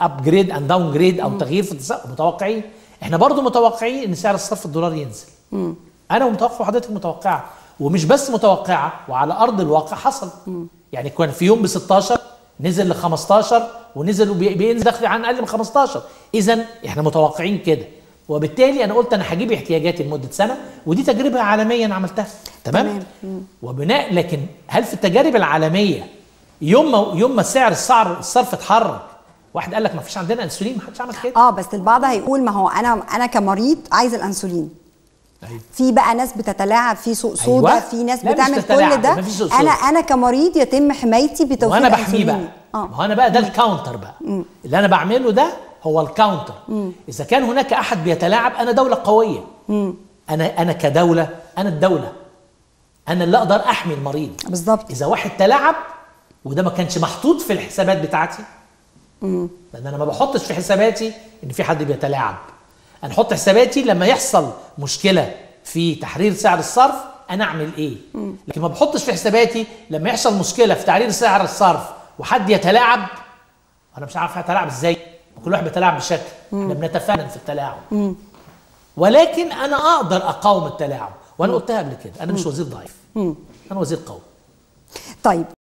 اب جريد اند داون جريد او تغيير في السعر متوقعين. احنا برضو متوقعين ان سعر الصرف الدولار ينزل. انا ومتوقع وحضرتك متوقعه، ومش بس متوقعه، وعلى ارض الواقع حصل. يعني كان في يوم ب 16 نزل ل 15 ونزل وبينزل دخل عن اقل من 15. اذا احنا متوقعين كده، وبالتالي انا قلت انا هجيب احتياجاتي لمده سنه، ودي تجربه عالميه عملتها. تمام؟ وبناء، لكن هل في التجارب العالميه يوم ما سعر الصرف اتحرك واحد قال لك ما فيش عندنا انسولين، ما حدش عمل كده؟ بس البعض هيقول ما هو انا كمريض عايز الانسولين. أيوة. في بقى ناس بتتلاعب في سوق سودا. أيوة. في ناس بتعمل كل ده. انا كمريض يتم حمايتي بتوفير وانا بحميه بقى. ما هو انا بقى ده الكاونتر بقى. اللي انا بعمله ده هو الكاونتر. اذا كان هناك احد بيتلاعب، انا دولة قوية. انا كدولة، انا الدولة، انا اللي اقدر احمي المريض. بالظبط. اذا واحد تلاعب وده ما كانش محطوط في الحسابات بتاعتي، لان انا ما بحطش في حساباتي ان في حد بيتلاعب. انا احط حساباتي لما يحصل مشكله في تحرير سعر الصرف انا اعمل ايه، لكن ما بحطش في حساباتي لما يحصل مشكله في تحرير سعر الصرف وحد يتلاعب. انا مش عارف هتلاعب ازاي، كل واحد بيتلاعب بشكل. احنا بنتفنن في التلاعب، ولكن انا اقدر اقاوم التلاعب. وانا قلتها قبل كده، انا مش وزير ضعيف، انا وزير قوي. طيب.